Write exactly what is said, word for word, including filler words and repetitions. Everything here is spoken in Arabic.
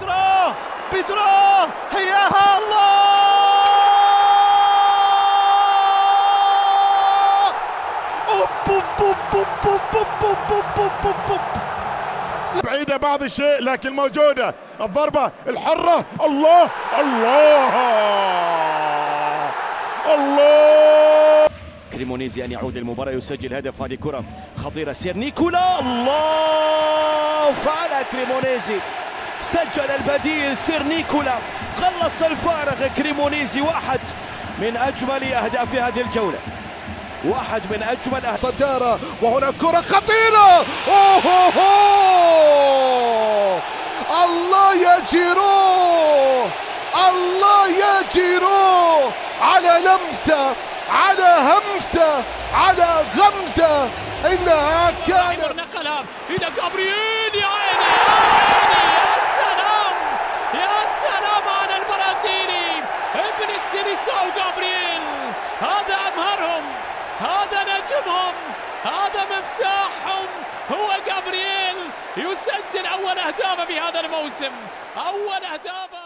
بيدرو بيدرو إياها الله. أوب أوب أوب أوب أوب أوب أوب أوب بعيدة بعض الشيء لكن موجودة الضربة الحرة. الله الله الله. كريمونيزي أن يعود المباراة يسجل هدف. هذه كرة خطيرة. سير نيكولا. الله فعل كريمونيزي. سجل البديل سير نيكولا. خلص الفارغ كريمونيزي. واحد من أجمل أهداف هذه الجولة. واحد من أجمل أهداف. ستارة وهنا كرة خطيرة. أوه هو هو. الله يا جيرو. الله يا جيرو على لمسة على همسة على غمزة. إنها كانت نقلها إلى غابرييل. يا عيني يا سلام يا سلام على البرازيلي ابن السيليساو غابرييل. هذا أمهرهم هذا نجمهم هذا مفتاحهم هو غابرييل. يسجل أول أهدافه بهذا الموسم. أول أهدافه.